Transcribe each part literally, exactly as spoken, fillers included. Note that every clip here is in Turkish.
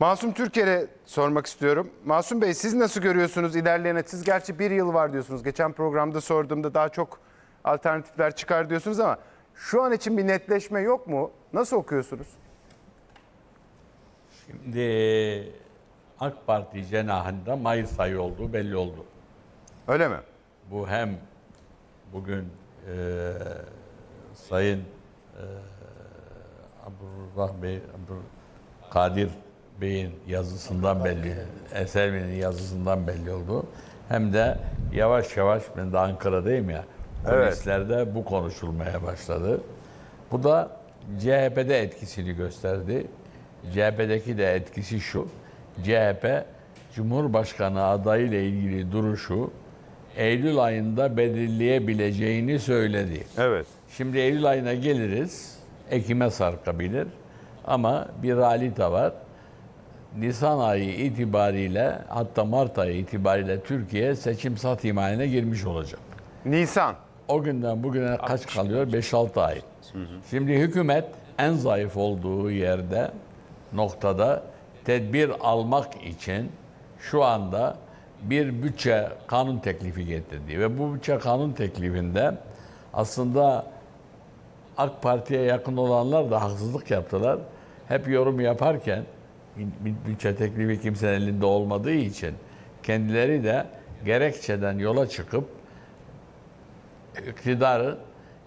Masum Türker'e sormak istiyorum. Masum Bey, siz nasıl görüyorsunuz ilerleyen? Siz gerçi bir yıl var diyorsunuz. Geçen programda sorduğumda daha çok alternatifler çıkar diyorsunuz ama şu an için bir netleşme yok mu? Nasıl okuyorsunuz? Şimdi AK Parti cenahında Mayıs ayı olduğu belli oldu. Öyle mi? Bu hem bugün e, Sayın e, Abdurrahman Bey, Abdülkadir Bey'in yazısından belli, Esermin'in yazısından belli oldu. Hem de yavaş yavaş, ben de Ankara'dayım ya, polislerde evet, bu konuşulmaya başladı. Bu da C H P'de etkisini gösterdi. C H P'deki de etkisi şu: C H P Cumhurbaşkanı adayı ile ilgili duruşu Eylül ayında belirleyebileceğini söyledi. Evet. Şimdi Eylül ayına geliriz, Ekim'e sarkabilir ama bir ralita var. Nisan ayı itibariyle, hatta Mart ayı itibariyle Türkiye seçim sat imaline girmiş olacak. Nisan. O günden bugüne kaç kalıyor? beş altı ay. Hı hı. Şimdi hükümet en zayıf olduğu yerde, noktada tedbir almak için şu anda bir bütçe kanun teklifi getirdi. Ve bu bütçe kanun teklifinde aslında AK Parti'ye yakın olanlar da haksızlık yaptılar. Hep yorum yaparken, bütçe teklifi kimsenin elinde olmadığı için kendileri de gerekçeden yola çıkıp iktidarı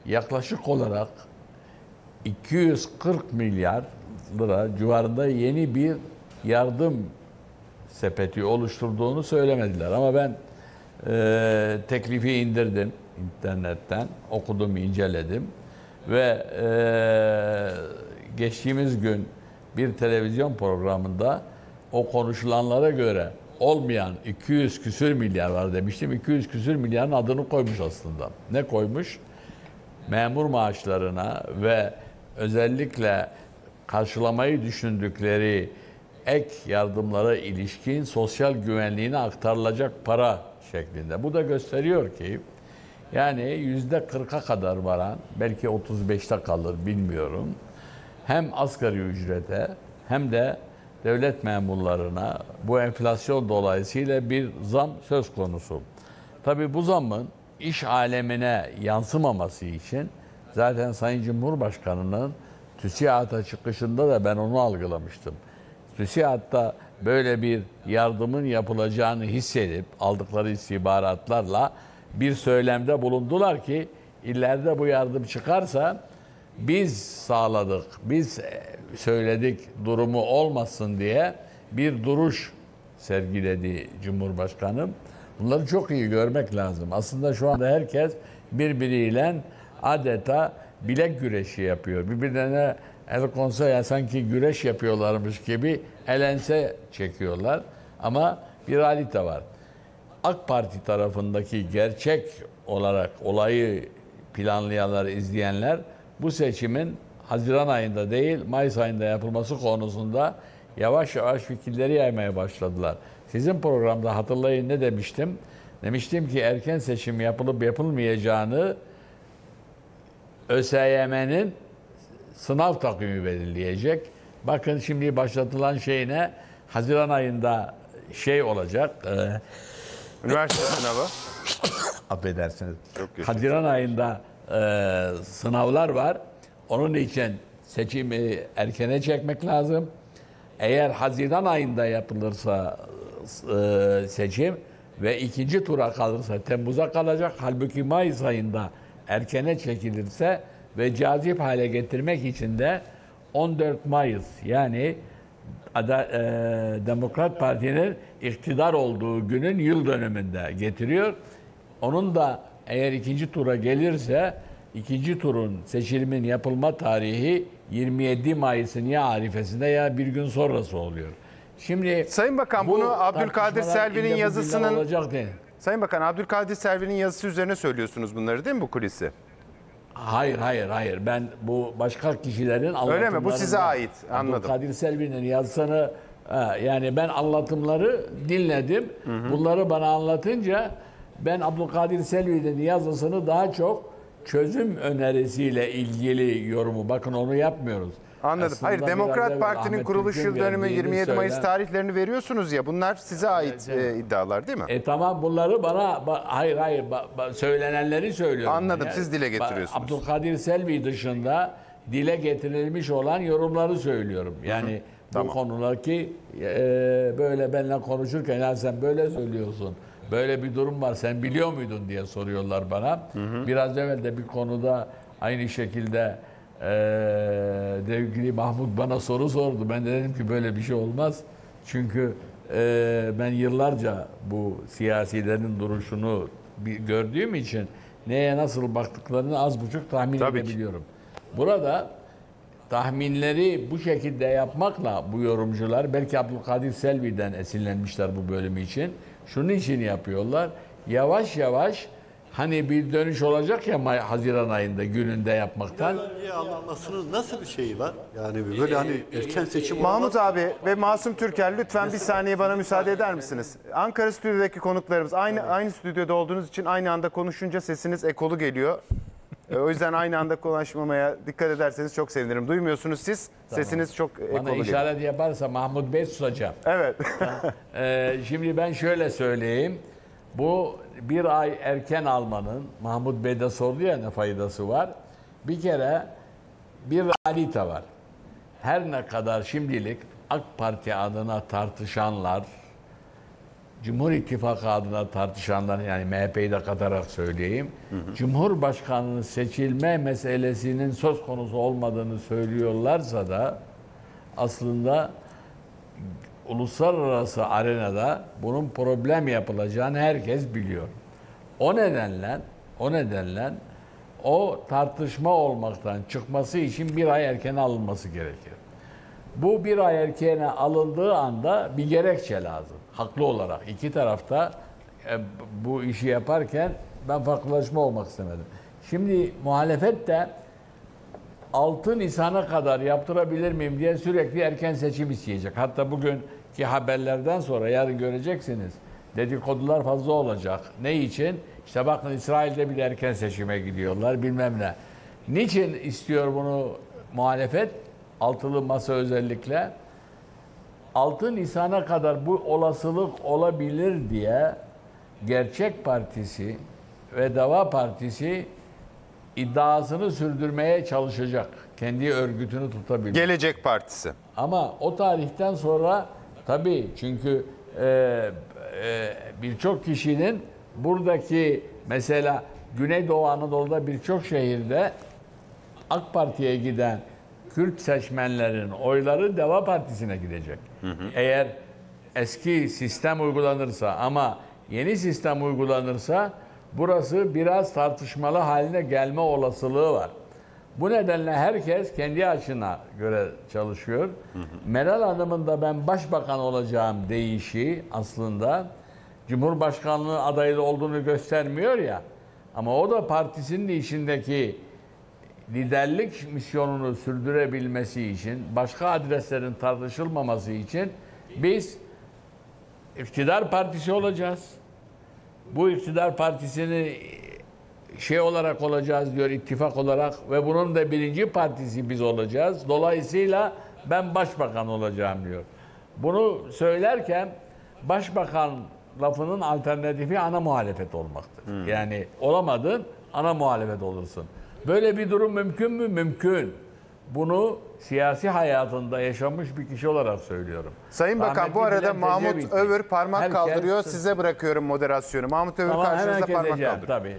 yaklaşık olarak iki yüz kırk milyar lira civarında yeni bir yardım sepeti oluşturduğunu söylemediler. Ama ben e, teklifi indirdim internetten, okudum, inceledim ve e, geçtiğimiz gün bir televizyon programında o konuşulanlara göre olmayan iki yüz küsür milyar var demiştim. iki yüz küsür milyarın adını koymuş aslında. Ne koymuş? Memur maaşlarına ve özellikle karşılamayı düşündükleri ek yardımlara ilişkin sosyal güvenliğine aktarılacak para şeklinde. Bu da gösteriyor ki yani yüzde kırk'a kadar varan, belki otuz beş'te kalır bilmiyorum, hem asgari ücrete hem de devlet memurlarına bu enflasyon dolayısıyla bir zam söz konusu. Tabii bu zamın iş alemine yansımaması için zaten Sayın Cumhurbaşkanı'nın TÜSİAD'a çıkışında da ben onu algılamıştım. TÜSİAD'da böyle bir yardımın yapılacağını hissedip aldıkları istihbaratlarla bir söylemde bulundular ki ileride bu yardım çıkarsa biz sağladık, biz söyledik durumu olmasın diye bir duruş sergiledi Cumhurbaşkanım. Bunları çok iyi görmek lazım. Aslında şu anda herkes birbiriyle adeta bilek güreşi yapıyor. Birbirlerine el konsa ya sanki güreş yapıyorlarmış gibi elense çekiyorlar. Ama bir realite var. AK Parti tarafındaki gerçek olarak olayı planlayanlar, izleyenler bu seçimin Haziran ayında değil, Mayıs ayında yapılması konusunda yavaş yavaş fikirleri yaymaya başladılar. Sizin programda hatırlayın ne demiştim? Demiştim ki erken seçim yapılıp yapılmayacağını ÖSYM'nin sınav takvimi belirleyecek. Bakın şimdi başlatılan şey ne? Haziran ayında şey olacak. E, Üniversite sınavı. Affedersiniz. Haziran ayında Ee, sınavlar var. Onun için seçimi erkene çekmek lazım. Eğer Haziran ayında yapılırsa e, seçim ve ikinci tura kalırsa Temmuz'a kalacak. Halbuki Mayıs ayında erkene çekilirse ve cazip hale getirmek için de on dört Mayıs yani ada, e, Demokrat Parti'nin iktidar olduğu günün yıl dönümünde getiriyor. Onun da eğer ikinci tura gelirse, ikinci turun seçilimin yapılma tarihi yirmi yedi Mayıs'ın ya arifesinde ya bir gün sonrası oluyor. Şimdi Sayın Bakan bu bunu Abdülkadir Selvi'nin yazısının olacak değil. Sayın Bakan, Abdülkadir Selvi'nin yazısı üzerine söylüyorsunuz bunları değil mi, bu kulisi? Hayır hayır hayır. Ben bu başka kişilerin anlatımlarını. Öyle mi? Bu size ait. Anladım. Abdülkadir Selvi'nin yazısını yani ben anlatımları dinledim. Hı hı. Bunları bana anlatınca ben Abdülkadir Selvi'nin yazısını daha çok çözüm önerisiyle ilgili yorumu. Bakın onu yapmıyoruz. Anladım. Aslında hayır, Demokrat Parti'nin Ahmet kuruluş yıl dönümü yirmi yedi Mayıs tarihlerini veriyorsunuz ya. Bunlar size ait e, iddialar değil mi? E tamam, bunları bana ba, hayır hayır ba, ba, söylenenleri söylüyorum. Anladım. Yani, siz dile getiriyorsunuz. Abdülkadir Selvi dışında dile getirilmiş olan yorumları söylüyorum. Yani hı hı, bu tamam konular ki e, böyle benimle konuşurken ya sen böyle söylüyorsun, böyle bir durum var, sen biliyor muydun diye soruyorlar bana. Hı hı. Biraz evvel de bir konuda aynı şekilde sevgili ee, Mahmut bana soru sordu. Ben de dedim ki böyle bir şey olmaz. Çünkü e, ben yıllarca bu siyasilerin duruşunu bir gördüğüm için neye nasıl baktıklarını az buçuk tahmin tabii edebiliyorum. Ki. Burada tahminleri bu şekilde yapmakla bu yorumcular, belki Abdülkadir Selvi'den esinlenmişler bu bölüm için. Şunun için yapıyorlar. Yavaş yavaş hani bir dönüş olacak ya May, Haziran ayında gününde yapmaktan. Anlatmasının nasıl bir şeyi var? Yani böyle hani erken seçim. Mahmut abi ve Masum Türker, lütfen bir saniye bana müsaade eder misiniz? Ankara stüdyodaki konuklarımız aynı aynı stüdyoda olduğunuz için aynı anda konuşunca sesiniz ekolu geliyor. O yüzden aynı anda konuşmamaya dikkat ederseniz çok sevinirim. Duymuyorsunuz siz. Tamam. Sesiniz çok ekolu geliyor. Bana işaret yaparsa Mahmut Bey susacağım. Evet. ee, şimdi ben şöyle söyleyeyim. Bu bir ay erken almanın, Mahmut Bey de sordu ya ne faydası var. Bir kere bir realite var. Her ne kadar şimdilik AK Parti adına tartışanlar, Cumhur İttifakı adına tartışanlar, yani M H P'yi de katarak söyleyeyim, hı hı, Cumhurbaşkanı'nın seçilme meselesinin söz konusu olmadığını söylüyorlarsa da aslında uluslararası arenada bunun problem yapılacağını herkes biliyor. O nedenle, o nedenle o tartışma olmaktan çıkması için bir ay erken alınması gerekir. Bu bir ay erken alındığı anda bir gerekçe lazım. Haklı olarak iki tarafta e, bu işi yaparken ben farklılaşma olmak istemedim. Şimdi muhalefet de altı Nisan'a kadar yaptırabilir miyim diye sürekli erken seçim isteyecek. Hatta bugün ki haberlerden sonra yarın göreceksiniz. Dedikodular fazla olacak. Ne için? İşte bakın İsrail'de bile erken seçime gidiyorlar bilmem ne. Niçin istiyor bunu muhalefet? Altılı masa özellikle. altı Nisan'a kadar bu olasılık olabilir diye Gerçek Partisi ve Dava Partisi iddiasını sürdürmeye çalışacak. Kendi örgütünü tutabilir. Gelecek Partisi. Ama o tarihten sonra tabii çünkü e, e, birçok kişinin buradaki mesela Güneydoğu Anadolu'da birçok şehirde AK Parti'ye giden Kürt seçmenlerin oyları Deva Partisi'ne gidecek. Hı hı. Eğer eski sistem uygulanırsa, ama yeni sistem uygulanırsa burası biraz tartışmalı haline gelme olasılığı var. Bu nedenle herkes kendi açına göre çalışıyor. Hı hı. Meral Hanım'ın da ben başbakan olacağım deyişi aslında Cumhurbaşkanlığı adayı olduğunu göstermiyor ya. Ama o da partisinin içindeki liderlik misyonunu sürdürebilmesi için, başka adreslerin tartışılmaması için biz iktidar partisi olacağız. Bu iktidar partisini şey olarak olacağız diyor, ittifak olarak, ve bunun da birinci partisi biz olacağız. Dolayısıyla ben başbakan olacağım diyor. Bunu söylerken başbakan lafının alternatifi ana muhalefet olmaktır. Hmm. Yani olamadın, ana muhalefet olursun. Böyle bir durum mümkün mü? Mümkün. Bunu siyasi hayatında yaşamış bir kişi olarak söylüyorum. Sayın Bakan, Ahmetli bu arada Bülent Mahmut Ecevit. Övür parmak herkes kaldırıyor. Size bırakıyorum moderasyonu. Mahmut Övür tamam, karşınızda parmak kaldırıyor. Tabii.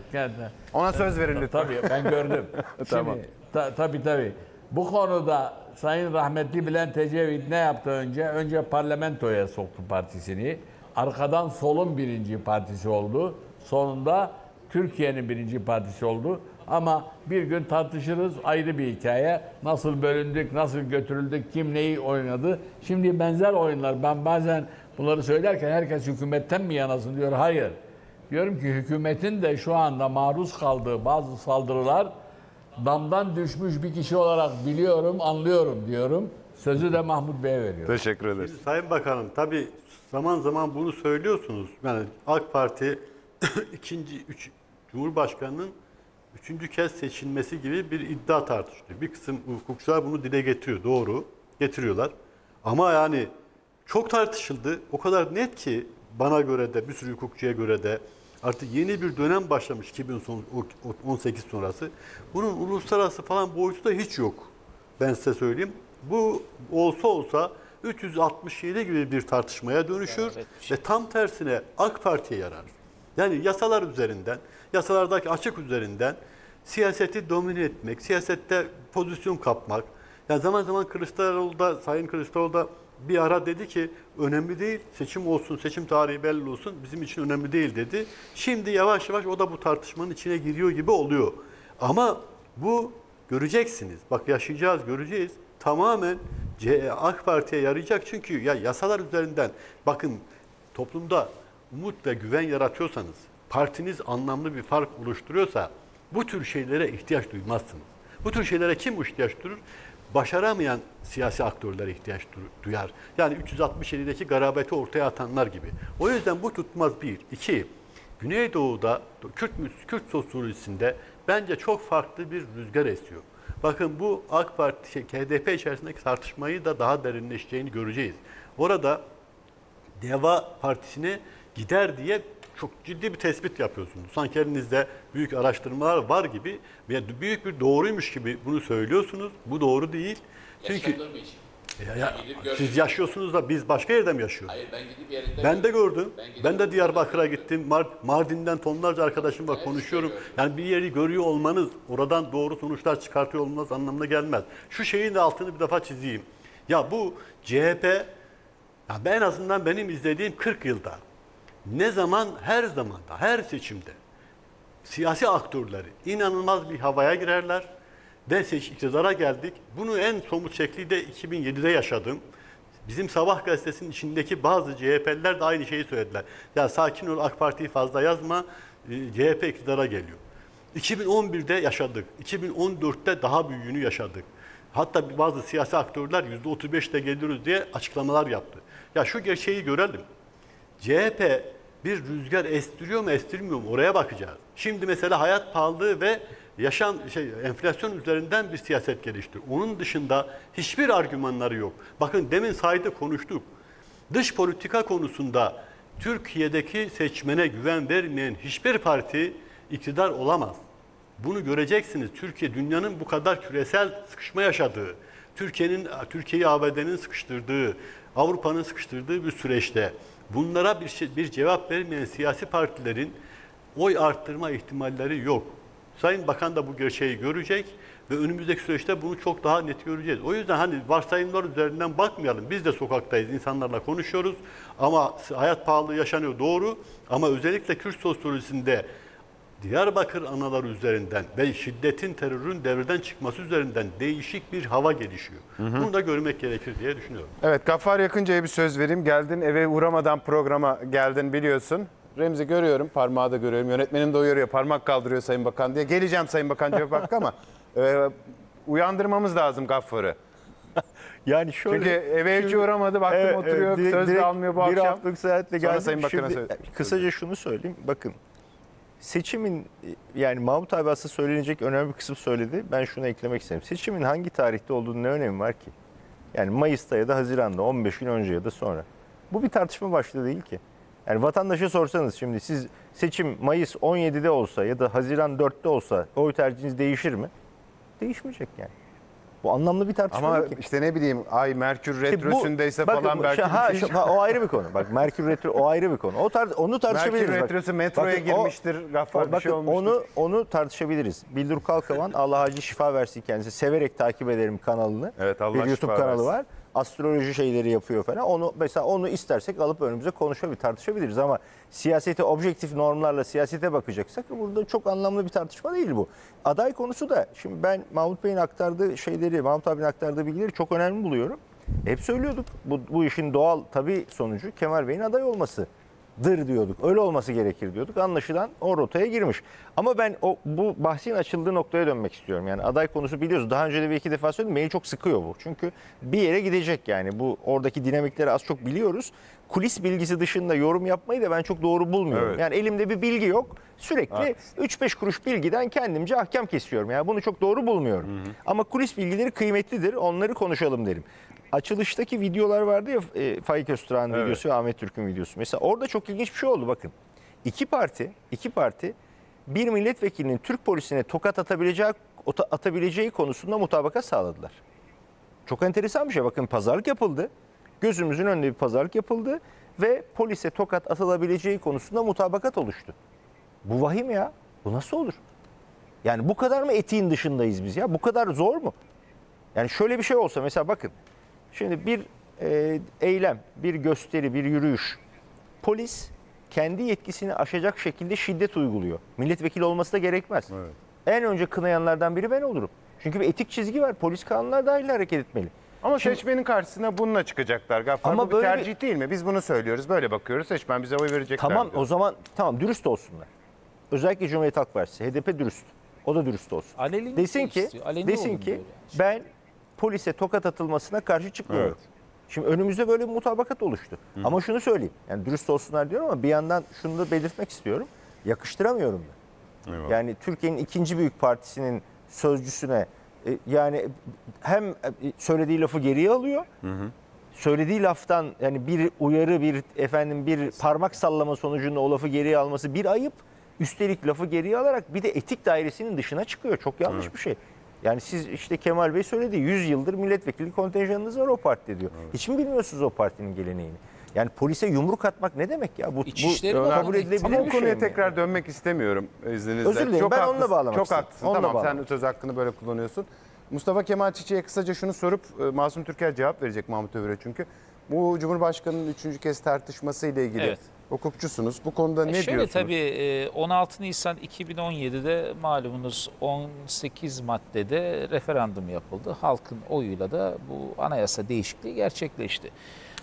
Ona söz verin lütfen. Tabii, ben gördüm. Tamam. Şimdi, ta, tabii tabii. Bu konuda Sayın Rahmetli Bülent Ecevit ne yaptı önce? Önce parlamentoya soktu partisini. Arkadan solun birinci partisi oldu. Sonunda Türkiye'nin birinci partisi oldu. Ama bir gün tartışırız, ayrı bir hikaye. Nasıl bölündük, nasıl götürüldük, kim neyi oynadı. Şimdi benzer oyunlar. Ben bazen bunları söylerken herkes hükümetten mi yanasın diyor. Hayır. Diyorum ki hükümetin de şu anda maruz kaldığı bazı saldırılar, damdan düşmüş bir kişi olarak biliyorum, anlıyorum diyorum. Sözü de Mahmut Bey'e veriyorum. Teşekkür ederiz. Şimdi Sayın Bakanım, tabii zaman zaman bunu söylüyorsunuz. Yani AK Parti ikinci üç Cumhurbaşkanı'nın üçüncü kez seçilmesi gibi bir iddia tartışılıyor. Bir kısım hukukçular bunu dile getiriyor. Doğru getiriyorlar. Ama yani çok tartışıldı. O kadar net ki bana göre de bir sürü hukukçuya göre de artık yeni bir dönem başlamış iki bin on sekiz sonrası. Bunun uluslararası falan boyutu da hiç yok. Ben size söyleyeyim. Bu olsa olsa üç yüz altmış yedi gibi bir tartışmaya dönüşür ve tam tersine A K Parti'ye yarar. Yani yasalar üzerinden, yasalardaki açık üzerinden siyaseti domine etmek, siyasette pozisyon kapmak. Yani zaman zaman Kılıçdaroğlu'da, Sayın Kılıçdaroğlu'da bir ara dedi ki önemli değil, seçim olsun, seçim tarihi belli olsun, bizim için önemli değil dedi. Şimdi yavaş yavaş o da bu tartışmanın içine giriyor gibi oluyor. Ama bu göreceksiniz, bak yaşayacağız, göreceğiz. Tamamen A K Parti'ye yarayacak çünkü ya yasalar üzerinden bakın toplumda umut ve güven yaratıyorsanız, partiniz anlamlı bir fark oluşturuyorsa bu tür şeylere ihtiyaç duymazsınız. Bu tür şeylere kim ihtiyaç duyur? Başaramayan siyasi aktörlere ihtiyaç duyar. Yani üç yüz altmış yedideki garabeti ortaya atanlar gibi. O yüzden bu tutmaz bir. İki, Güneydoğu'da Kürt, Kürt sosyolojisinde bence çok farklı bir rüzgar esiyor. Bakın bu A K Parti, H D P içerisindeki tartışmayı da daha derinleşeceğini göreceğiz. Orada Deva Partisi'ne gider diye çok ciddi bir tespit yapıyorsunuz. Sanki elinizde büyük araştırmalar var gibi ve büyük bir doğruymuş gibi bunu söylüyorsunuz. Bu doğru değil. Çünkü ya, ya, siz yaşıyorsunuz da biz başka yerde mi yaşıyoruz? Hayır, ben gidip yerinde ben de gördüm. Ben, ben de Diyarbakır'a gittim. Mard Mardin'den tonlarca arkadaşımla evet, konuşuyorum. Yani bir yeri görüyor olmanız, oradan doğru sonuçlar çıkartıyor olmanız anlamına gelmez. Şu şeyin de altını bir defa çizeyim. Ya bu C H P, ya ben en azından benim izlediğim kırk yılda ne zaman, her zamanda, her seçimde siyasi aktörleri inanılmaz bir havaya girerler ve iktidara geldik. Bunu en somut şekli de iki bin yedide yaşadım. Bizim Sabah Gazetesi'nin içindeki bazı C H P'liler de aynı şeyi söylediler. Ya sakin ol, A K Parti'yi fazla yazma, C H P iktidara geliyor. iki bin on birde yaşadık, iki bin on dörtte daha büyüğünü yaşadık. Hatta bazı siyasi aktörler yüzde otuz beşle geliyoruz diye açıklamalar yaptı. Ya şu gerçeği görelim. C H P bir rüzgar estiriyor mu estirmiyor mu oraya bakacağız. Şimdi mesela hayat pahalılığı ve yaşam şey enflasyon üzerinden bir siyaset gelişti. Onun dışında hiçbir argümanları yok. Bakın demin sahada konuştuk. Dış politika konusunda Türkiye'deki seçmene güven vermeyen hiçbir parti iktidar olamaz. Bunu göreceksiniz. Türkiye dünyanın bu kadar küresel sıkışma yaşadığı, Türkiye'nin Türkiye'yi A B D'nin sıkıştırdığı, Avrupa'nın sıkıştırdığı bir süreçte bunlara bir, şey, bir cevap vermeyen siyasi partilerin oy arttırma ihtimalleri yok. Sayın Bakan da bu gerçeği görecek ve önümüzdeki süreçte bunu çok daha net göreceğiz. O yüzden hani varsayımlar üzerinden bakmayalım. Biz de sokaktayız, insanlarla konuşuyoruz ama hayat pahalı yaşanıyor doğru. Ama özellikle Kürt sosyolojisinde Diyarbakır anaları üzerinden ve şiddetin, terörün devreden çıkması üzerinden değişik bir hava gelişiyor. Hı hı. Bunu da görmek gerekir diye düşünüyorum. Evet, Gaffar Yakınca'ya bir söz vereyim. Geldin, eve uğramadan programa geldin biliyorsun. Remzi görüyorum, parmağı da görüyorum. Yönetmenim de uyarıyor, parmak kaldırıyor Sayın Bakan diye. Geleceğim Sayın Bakan diye bak ama e, uyandırmamız lazım Gaffar'ı. Yani şöyle, çünkü eve hiç uğramadı, baktım evet, oturuyor, direkt, söz de almıyor bu akşam. Bir haftalık saatle geldim. Sayın Bakan'a şimdi, söyle, kısaca şunu söyleyeyim, bakın. Seçimin, yani Mahmut abi aslında söylenecek önemli bir kısım söyledi. Ben şunu eklemek isterim. Seçimin hangi tarihte olduğunun ne önemi var ki? Yani Mayıs'ta ya da Haziran'da, on beş gün önce ya da sonra. Bu bir tartışma başlığı değil ki. Yani vatandaşa sorsanız şimdi siz seçim Mayıs on yedide olsa ya da Haziran dörtte olsa oy tercihiniz değişir mi? Değişmeyecek yani. Bu anlamlı bir tartışma ama değil ki. İşte ne bileyim ay Merkür Retrosu'ndaysa işte falan belki. Ha, şey. ha, o ayrı bir konu. Bak Merkür Retro o ayrı bir konu. O tar onu tartışabiliriz. Merkür Retrosu metroya bakın, girmiştir. Gaffar bir bakın, şey olmuştur. Onu, onu tartışabiliriz. Bildur Kalkavan Allah acil şifa versin kendisi. Severek takip ederim kanalını. Evet, Allah bir YouTube kanalı versin. Var. Astroloji şeyleri yapıyor falan. Onu mesela onu istersek alıp önümüze konuşabilir, tartışabiliriz ama siyasete objektif normlarla siyasete bakacaksak burada çok anlamlı bir tartışma değil bu. Aday konusu da şimdi ben Mahmut Bey'in aktardığı şeyleri, Mahmut abinin aktardığı bilgileri çok önemli buluyorum. Hep söylüyorduk. Bu, bu işin doğal tabii sonucu Kemal Bey'in aday olması. diyorduk. Öyle olması gerekir diyorduk. Anlaşılan o rotaya girmiş. Ama ben o bu bahsin açıldığı noktaya dönmek istiyorum. Yani aday konusu biliyoruz. Daha önce de bir iki defa söyledim. Beni çok sıkıyor bu. Çünkü bir yere gidecek yani. Bu oradaki dinamikleri az çok biliyoruz. Kulis bilgisi dışında yorum yapmayı da ben çok doğru bulmuyorum. Evet. Yani elimde bir bilgi yok. Sürekli üç beş kuruş bilgiden kendimce ahkam kesiyorum. Yani bunu çok doğru bulmuyorum. Hı hı. Ama kulis bilgileri kıymetlidir. Onları konuşalım derim. Açılıştaki videolar vardı ya, e, Faik Özturan'ın evet. videosu ve Ahmet Türk'ün videosu. Mesela orada çok ilginç bir şey oldu bakın. İki parti, iki parti bir milletvekilinin Türk polisine tokat atabileceği, atabileceği konusunda mutabakat sağladılar. Çok enteresan bir şey. Bakın pazarlık yapıldı. Gözümüzün önünde bir pazarlık yapıldı ve polise tokat atılabileceği konusunda mutabakat oluştu. Bu vahim ya. Bu nasıl olur? Yani bu kadar mı etiğin dışındayız biz ya? Bu kadar zor mu? Yani şöyle bir şey olsa mesela bakın. Şimdi bir e, eylem, bir gösteri, bir yürüyüş. Polis kendi yetkisini aşacak şekilde şiddet uyguluyor. Milletvekili olması da gerekmez. Evet. En önce kınayanlardan biri ben olurum. Çünkü bir etik çizgi var. Polis kanunlar dahil hareket etmeli. Ama şimdi, seçmenin karşısına bununla çıkacaklar. Gaffar, ama bu bir tercih bir... değil mi? Biz bunu söylüyoruz, böyle bakıyoruz. Seçmen bize oy verecekler. Tamam diyor. O zaman tamam, dürüst olsunlar. Özellikle Cumhuriyet Halk Partisi, H D P dürüst. O da dürüst olsun. Alelini desin ki, desin ki yani. Ben polise tokat atılmasına karşı çıkmıyorum. Evet. Şimdi önümüzde böyle bir mutabakat oluştu. Hı. Ama şunu söyleyeyim. Yani dürüst olsunlar diyorum ama bir yandan şunu da belirtmek istiyorum. Yakıştıramıyorum ben. Eyvallah. Yani Türkiye'nin ikinci büyük partisinin sözcüsüne e, yani hem söylediği lafı geriye alıyor. Hı hı. Söylediği laftan yani bir uyarı, bir efendim bir parmak sallama sonucunda o lafı geriye alması bir ayıp. Üstelik lafı geriye alarak bir de etik dairesinin dışına çıkıyor. Çok yanlış evet. bir şey. Yani siz işte Kemal Bey söyledi, yüz yıldır milletvekili kontenjanınız var o partide diyor. Evet. Hiç mi bilmiyorsunuz o partinin geleneğini? Yani polise yumruk atmak ne demek ya? Bu, bu kabul edilebilir ama bir şey. Ama o konuya mi? tekrar dönmek istemiyorum izninizle. Özür dilerim, çok ben haklısın, onunla bağlamak istedim. Çok haklısın, onunla tamam bağlamak. Sen söz hakkını böyle kullanıyorsun. Mustafa Kemal Çiçek'e kısaca şunu sorup Masum Türker cevap verecek Mahmut Övür'e çünkü. Bu Cumhurbaşkanı'nın üçüncü kez tartışması ile ilgili. Evet. Hukukçusunuz. Bu konuda ne e şöyle diyorsunuz? Şöyle tabii on altı Nisan iki bin on yedi'de malumunuz on sekiz maddede referandum yapıldı. Halkın oyuyla da bu anayasa değişikliği gerçekleşti.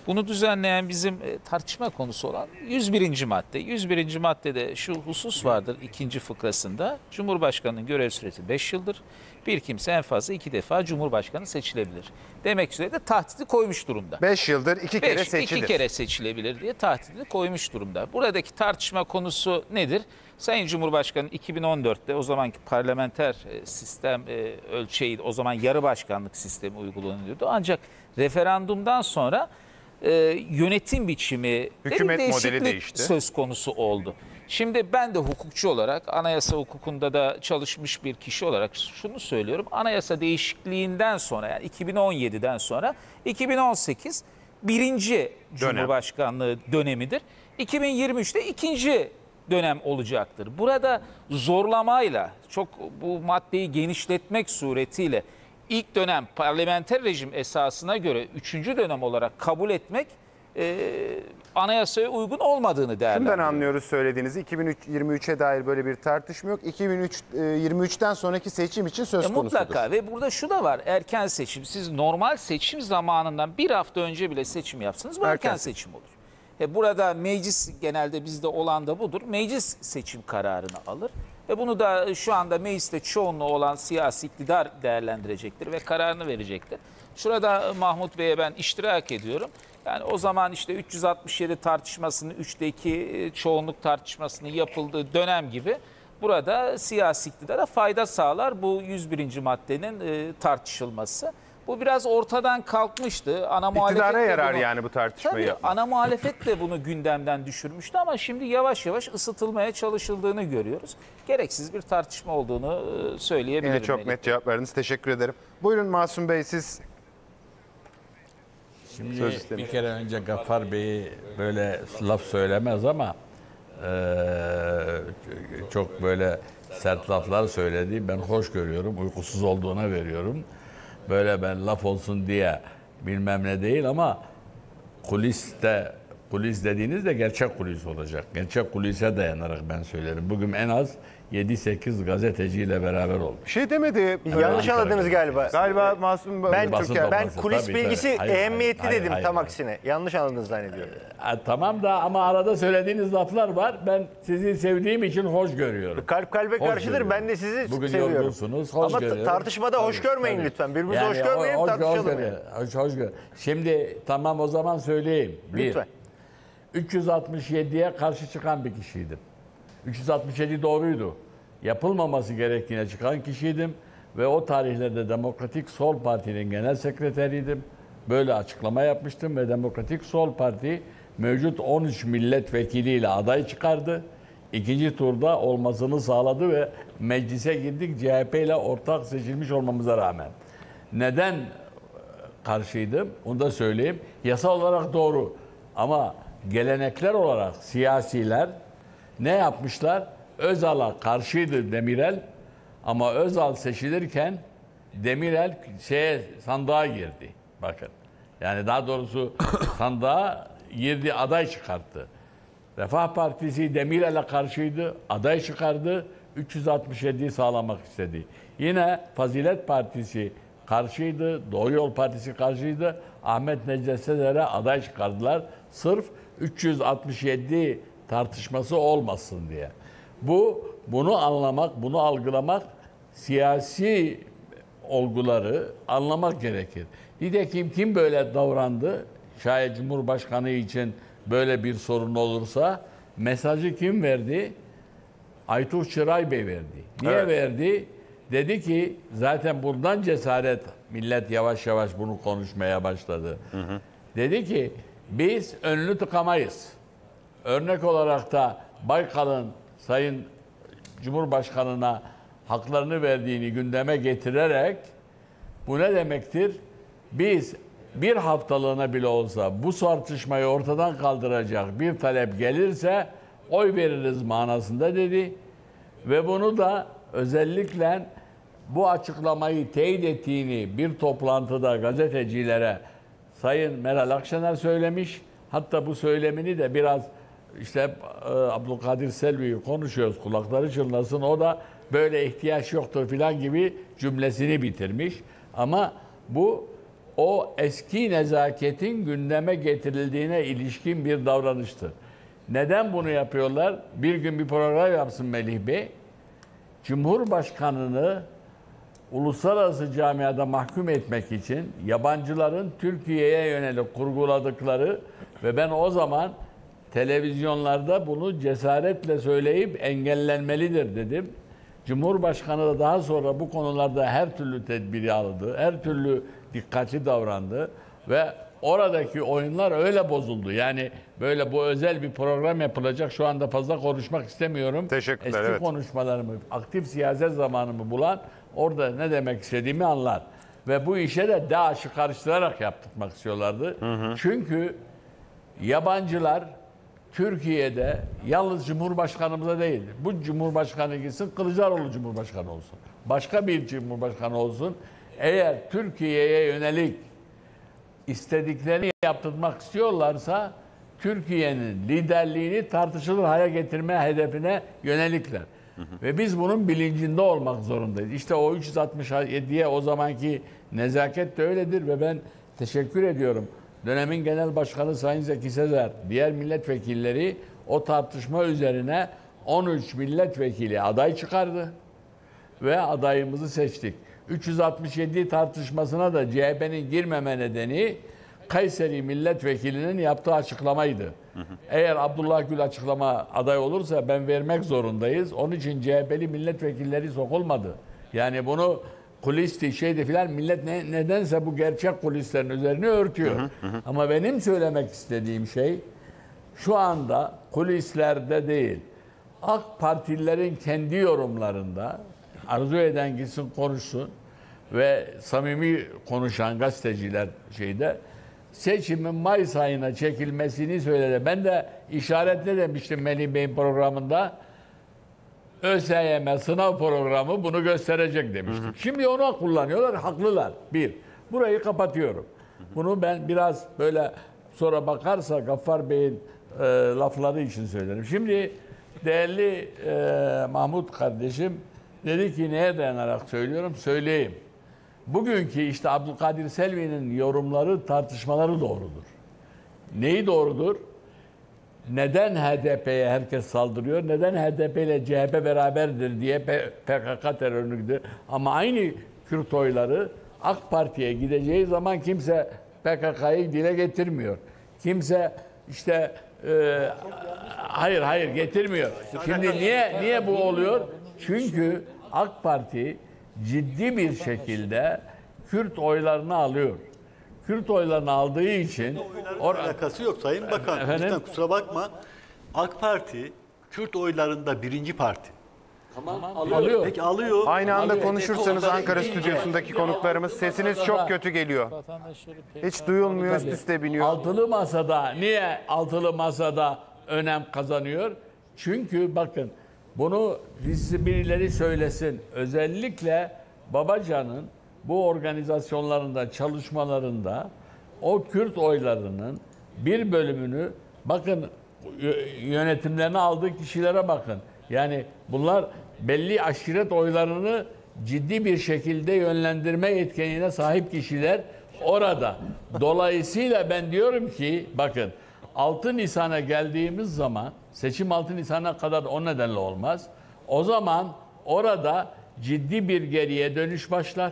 Bunu düzenleyen bizim tartışma konusu olan yüz birinci madde. yüz birinci maddede şu husus vardır ikinci fıkrasında. Cumhurbaşkanının görev süresi beş yıldır. Bir kimse en fazla iki defa Cumhurbaşkanı seçilebilir. Demek üzere de tahtidi koymuş durumda. beş yıldır iki kere beş, seçilir. İki kere seçilebilir diye tahtidi koymuş durumda. Buradaki tartışma konusu nedir? Sayın Cumhurbaşkanı iki bin on dört'te o zamanki parlamenter sistem ölçeği, o zaman yarı başkanlık sistemi uygulanıyordu. Ancak referandumdan sonra e, yönetim biçimi, hükümet modeli değişti. Söz konusu oldu. Şimdi ben de hukukçu olarak, anayasa hukukunda da çalışmış bir kişi olarak şunu söylüyorum. Anayasa değişikliğinden sonra, yani iki bin on yedi'den sonra iki bin on sekiz birinci dönem. Cumhurbaşkanlığı dönemidir. iki bin yirmi üç'te ikinci dönem olacaktır. Burada zorlamayla, çok bu maddeyi genişletmek suretiyle ilk dönem parlamenter rejim esasına göre üçüncü dönem olarak kabul etmek e, anayasaya uygun olmadığını değerlendiriyor. Şundan anlıyoruz söylediğinizi. iki bin yirmi üç'e dair böyle bir tartışma yok. iki bin yirmi üç'ten sonraki seçim için söz e, konusudur. Mutlaka ve burada şu da var. Erken seçim. Siz normal seçim zamanından bir hafta önce bile seçim yapsanız bu erken, erken seçim, seçim olur. E, burada meclis genelde bizde olan da budur. Meclis seçim kararını alır. Ve bunu da şu anda mecliste çoğunluğu olan siyasi iktidar değerlendirecektir ve kararını verecektir. Şurada Mahmut Bey'e ben iştirak ediyorum. Yani o zaman işte üç yüz altmış yedi tartışmasının üçte iki çoğunluk tartışmasının yapıldığı dönem gibi burada siyasi iktidara fayda sağlar bu yüz birinci maddenin tartışılması. Bu biraz ortadan kalkmıştı. Ana muhalefet İktidara yarar bunu, yani bu tartışmayı. Tabii, ana muhalefet de bunu gündemden düşürmüştü ama şimdi yavaş yavaş ısıtılmaya çalışıldığını görüyoruz. Gereksiz bir tartışma olduğunu söyleyebilirim. Yine çok net cevap verdiniz. Teşekkür ederim. Buyurun Masum Bey, siz şimdi bir kere önce Gaffar Bey'i böyle laf söylemez ama e, çok böyle sert laflar söyledi. Ben hoş görüyorum. Uykusuz olduğuna veriyorum. Böyle ben laf olsun diye bilmem ne değil ama kuliste Kulis dediğiniz de gerçek kulis olacak. Gerçek kulise dayanarak ben söylerim. Bugün en az yedi sekiz gazeteciyle beraber olmuş. Şey demedi. Evet, yanlış anladınız galiba. Galiba Masum ben Türker. Ben kulis tabii, bilgisi tabii. Hayır, ehemmiyetli hayır, dedim hayır, tam hayır. aksine. Yanlış anladınız zannediyorum. E, tamam da ama arada söylediğiniz laflar var. Ben sizi sevdiğim için hoş görüyorum. Kalp kalbe hoş karşıdır. Görüyorum. Ben de sizi bugün seviyorum. Bugün yorgunsunuz. Hoş ama görüyorum. Ama tartışmada tabii, hoş görmeyin tabii. lütfen. Birbirimizi yani hoş görmeyelim, hoş, tartışalım. Hoş, yani. hoş, hoş gör. Şimdi tamam o zaman söyleyeyim. Bir, lütfen. üç yüz altmış yediye karşı çıkan bir kişiydim. üç yüz altmış yedi doğruydu. Yapılmaması gerektiğine çıkan kişiydim. Ve o tarihlerde Demokratik Sol Parti'nin genel sekreteriydim. Böyle açıklama yapmıştım ve Demokratik Sol Parti mevcut on üç milletvekiliyle aday çıkardı. İkinci turda olmasını sağladı ve meclise girdik C H P ile ortak seçilmiş olmamıza rağmen. Neden karşıydım? Onu da söyleyeyim. Yasal olarak doğru ama gelenekler olarak siyasiler ne yapmışlar? Özal'a karşıydı Demirel ama Özal seçilirken Demirel şeye, sandığa girdi. Bakın yani daha doğrusu sandığa girdi, aday çıkarttı. Refah Partisi Demirel'e karşıydı, aday çıkardı, üç yüz altmış yediyi sağlamak istedi. Yine Fazilet Partisi karşıydı, Doğuyol Partisi karşıydı, Ahmet Necdet Sezer'e aday çıkardılar. Sırf üç yüz altmış yedi tartışması olmasın diye. Bu, bunu anlamak, bunu algılamak, siyasi olguları anlamak gerekir. Nitekim kim böyle davrandı? Şayet Cumhurbaşkanı için böyle bir sorun olursa mesajı kim verdi? Aytuş Çıray Bey verdi. Niye evet. verdi? Dedi ki zaten bundan cesaret millet yavaş yavaş bunu konuşmaya başladı. Hı hı. Dedi ki biz önünü tıkamayız. Örnek olarak da Baykal'ın Sayın Cumhurbaşkanı'na haklarını verdiğini gündeme getirerek bu ne demektir? Biz bir haftalığına bile olsa bu tartışmayı ortadan kaldıracak bir talep gelirse oy veririz manasında dedi. Ve bunu da özellikle bu açıklamayı teyit ettiğini bir toplantıda gazetecilere Sayın Meral Akşener söylemiş. Hatta bu söylemini de biraz İşte Abdülkadir Selvi'yi konuşuyoruz, kulakları çınlasın, o da böyle ihtiyaç yoktur filan gibi cümlesini bitirmiş. Ama bu o eski nezaketin gündeme getirildiğine ilişkin bir davranıştır. Neden bunu yapıyorlar? Bir gün bir program yapsın Melih Bey. Cumhurbaşkanını uluslararası camiada mahkum etmek için yabancıların Türkiye'ye yönelik kurguladıkları ve ben o zaman televizyonlarda bunu cesaretle söyleyip engellenmelidir dedim. Cumhurbaşkanı da daha sonra bu konularda her türlü tedbiri aldı, her türlü dikkatli davrandı ve oradaki oyunlar öyle bozuldu. Yani böyle bu özel bir program yapılacak. Şu anda fazla konuşmak istemiyorum. Teşekkürler. Eski evet. konuşmalarımı, aktif siyaset zamanımı bulan orada ne demek istediğimi anlar. Ve bu işe de DAEŞ'i karıştırarak yaptırmak istiyorlardı. Hı hı. Çünkü yabancılar Türkiye'de yalnız Cumhurbaşkanımıza değil, bu Cumhurbaşkanı gitsin, Kılıçdaroğlu Cumhurbaşkanı olsun. Başka bir Cumhurbaşkanı olsun. Eğer Türkiye'ye yönelik istediklerini yaptırmak istiyorlarsa Türkiye'nin liderliğini tartışılır hale getirme hedefine yönelikler. Hı hı. Ve biz bunun bilincinde olmak zorundayız. İşte o üç yüz altmış yediye o zamanki nezaket de öyledir ve ben teşekkür ediyorum. Dönemin Genel Başkanı Sayın Zeki Sezer, diğer milletvekilleri o tartışma üzerine on üç milletvekili aday çıkardı ve adayımızı seçtik. üç yüz altmış yedi tartışmasına da C H P'nin girmeme nedeni Kayseri milletvekilinin yaptığı açıklamaydı. Hı hı. Eğer Abdullah Gül açıklama aday olursa ben vermek zorundayız. Onun için C H P'li milletvekilleri sokulmadı. Yani bunu kulisti şeydi filan millet ne, nedense bu gerçek kulislerin üzerine örtüyor. Hı hı hı. Ama benim söylemek istediğim şey şu anda kulislerde değil. AK Partililerin kendi yorumlarında arzu eden gitsin konuşsun ve samimi konuşan gazeteciler şeyde seçimin Mayıs ayına çekilmesini söyledi. Ben de işaretle demiştim Melih Bey'in programında. ÖSYM sınav programı bunu gösterecek demiştik. Hı hı. Şimdi onu kullanıyorlar, haklılar. Bir, burayı kapatıyorum. Hı hı. Bunu ben biraz böyle sonra bakarsa Gaffar Bey'in e, lafları için söylerim. Şimdi değerli e, Mahmut kardeşim dedi ki neye dayanarak söylüyorum? Söyleyeyim. Bugünkü işte Abdülkadir Selvi'nin yorumları, tartışmaları doğrudur. Neyi doğrudur? Neden H D P'ye herkes saldırıyor? Neden H D P ile C H P beraberdir diye P K K terörünü, ama aynı Kürt oyları AK Parti'ye gideceği zaman kimse P K K'yı dile getirmiyor. Kimse işte e, hayır hayır getirmiyor. Şimdi niye niye bu oluyor? Çünkü AK Parti ciddi bir şekilde Kürt oylarını alıyor. Kürt oylarını aldığı için orada alakası yok Sayın Bakan. Efendim? Lütfen kusura bakma. AK Parti Kürt oylarında birinci parti. Tamam, alıyor. alıyor. Peki alıyor. Aynı anda alıyor. Konuşursanız Ankara stüdyosundaki konuklarımız sesiniz çok kötü geliyor. Hiç duyulmuyor, üst üste biniyor. Altılı masada niye altılı masada önem kazanıyor? Çünkü bakın bunu birileri söylesin. Özellikle Babacan'ın bu organizasyonlarında, çalışmalarında o Kürt oylarının bir bölümünü bakın yönetimlerine aldığı kişilere bakın. Yani bunlar belli aşiret oylarını ciddi bir şekilde yönlendirme yetkinliğine sahip kişiler orada. Dolayısıyla ben diyorum ki bakın altı Nisan'a geldiğimiz zaman seçim altı Nisan'a kadar o nedenle olmaz. O zaman orada ciddi bir geriye dönüş başlar.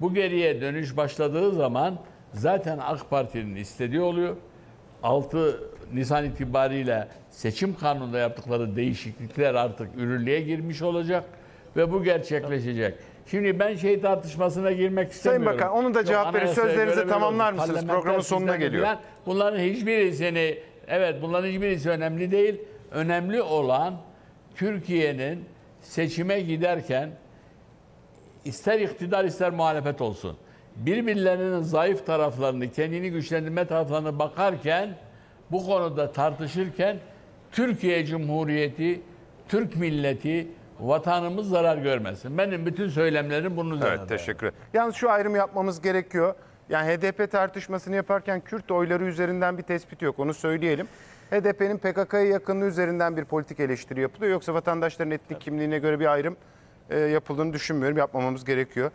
Bu geriye dönüş başladığı zaman zaten AK Parti'nin istediği oluyor. altı Nisan itibariyle seçim kanununda yaptıkları değişiklikler artık yürürlüğe girmiş olacak ve bu gerçekleşecek. Şimdi ben şey tartışmasına girmek istemiyorum. Sayın Bakan, onu da cevap verir. Sözlerinizi tamamlar mısınız? Programın sonuna geliyor. Bunların hiçbirisi seni, evet bunların hiçbirisi önemli değil. Önemli olan Türkiye'nin seçime giderken ister iktidar ister muhalefet olsun, birbirlerinin zayıf taraflarını, kendini güçlendirme taraflarına bakarken, bu konuda tartışırken Türkiye Cumhuriyeti, Türk milleti, vatanımız zarar görmesin. Benim bütün söylemlerim bunun üzerine. Evet, teşekkür ederim. Yalnız şu ayrımı yapmamız gerekiyor. Yani H D P tartışmasını yaparken Kürt oyları üzerinden bir tespit yok, onu söyleyelim. H D P'nin P K K'ya yakınlığı üzerinden bir politik eleştiri yapılıyor. Yoksa vatandaşların etnik kimliğine göre bir ayrım yapıldığını düşünmüyorum. Yapmamamız gerekiyor.